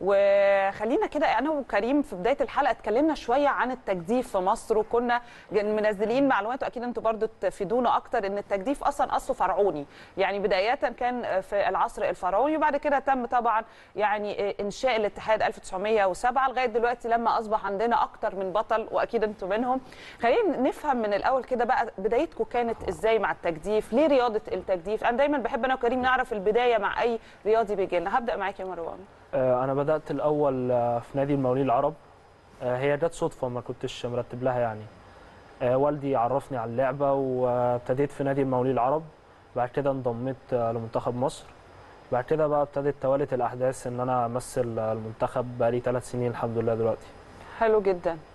وخلينا كده انا وكريم في بدايه الحلقه اتكلمنا شويه عن التجديف في مصر، وكنا منزلين معلومات واكيد انتوا برضه تفيدونا اكتر، ان التجديف اصلا اصله فرعوني، يعني بدايه كان في العصر الفرعوني وبعد كده تم طبعا يعني انشاء الاتحاد 1907 لغايه دلوقتي لما اصبح عندنا اكتر من بطل واكيد انتوا منهم. خلينا نفهم من الاول كده بقى بدايتكم كانت ازاي مع التجديف، ليه رياضه التجديف؟ انا دايما بحب انا وكريم نعرف البدايه مع اي رياضي بيجي لنا. هبدا معاك يا مروان. أنا بدأت الأول في نادي المقاولين العرب، هي جت صدفة ما كنتش مرتب لها يعني، والدي عرفني على اللعبة وابتديت في نادي المقاولين العرب، بعد كده انضميت لمنتخب مصر، بعد كده بقى ابتدت توالت الأحداث إن أنا أمثل المنتخب بقالي 3 سنين الحمد لله دلوقتي. حلو جدا.